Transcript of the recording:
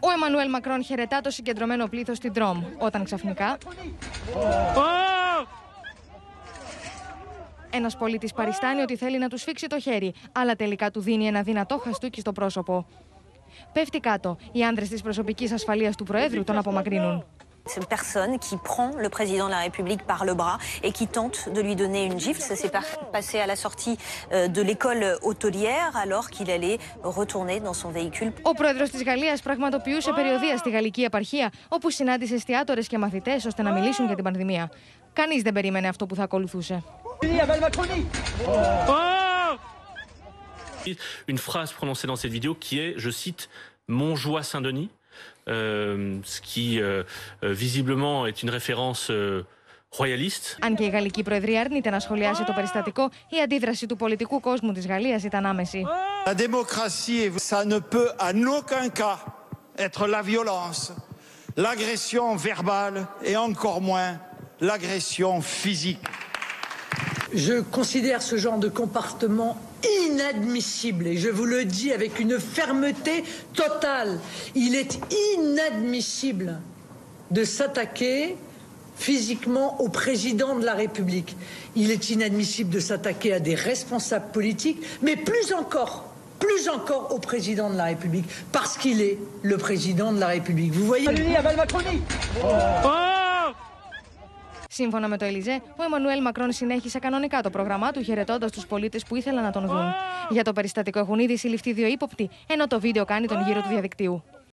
Ο Εμμανουέλ Μακρόν χαιρετά το συγκεντρωμένο πλήθος στην Ντρομ, όταν ξαφνικά ένας πολίτης παριστάνει ότι θέλει να του σφίξει το χέρι, αλλά τελικά του δίνει ένα δυνατό χαστούκι στο πρόσωπο. Πέφτει κάτω. Οι άνδρες της προσωπικής ασφαλείας του Προέδρου τον απομακρύνουν. Cette personne qui prend le président de la République par le bras et qui tente de lui donner une gifle. Ça s'est passé à la sortie de l'école hôtelière alors qu'il allait retourner dans son véhicule. Ο πρόεδρος της Γαλλίας πραγματοποιούσε περιοδεία στη γαλλική επαρχία, όπου συνάντησε εστιατόρες και μαθητές ώστε να μιλήσουν για την πανδημία. Κανείς δεν περίμενε αυτό που θα ακολουθούσε. Une phrase prononcée dans cette vidéo qui est, je cite, Montjoie-Saint-Denis. Ce qui visiblement est une référence royaliste. Αν και η Γαλλική Προεδρία αρνείται να σχολιάσει το περιστατικό, η αντίδραση του πολιτικού κόσμου της Γαλλίας ήταν άμεση. La démocratie, ça ne peut en aucun cas être la violence, l'agression verbale et encore moins l'agression physique. Je considère ce genre de comportement inadmissible et je vous le dis avec une fermeté totale. Il est inadmissible de s'attaquer physiquement au président de la République. Il est inadmissible de s'attaquer à des responsables politiques, mais plus encore au président de la République, parce qu'il est le président de la République. Vous voyez. Σύμφωνα με το Ελιζέ, ο Εμμανουέλ Μακρόν συνέχισε κανονικά το πρόγραμμά του, χαιρετώντας τους πολίτες που ήθελαν να τον δουν. Για το περιστατικό έχουν ήδη συλληφθεί 2 ύποπτοι, ενώ το βίντεο κάνει τον γύρο του διαδικτύου.